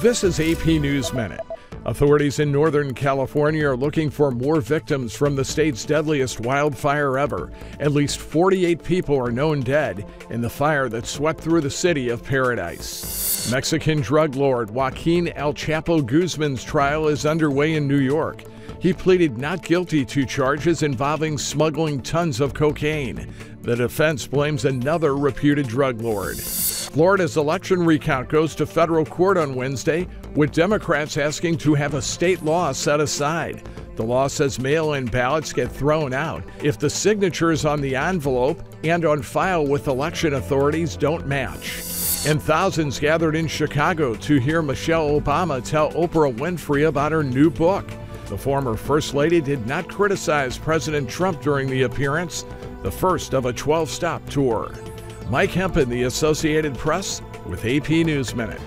This is AP News Minute. Authorities in Northern California are looking for more victims from the state's deadliest wildfire ever. At least 48 people are known dead in the fire that swept through the city of Paradise. Mexican drug lord Joaquin El Chapo Guzman's trial is underway in New York. He pleaded not guilty to charges involving smuggling tons of cocaine. The defense blames another reputed drug lord. Florida's election recount goes to federal court on Wednesday, with Democrats asking to have a state law set aside. The law says mail-in ballots get thrown out if the signatures on the envelope and on file with election authorities don't match. And thousands gathered in Chicago to hear Michelle Obama tell Oprah Winfrey about her new book. The former First Lady did not criticize President Trump during the appearance, the first of a 12-stop tour. Mike Hemp in the Associated Press with AP News Minute.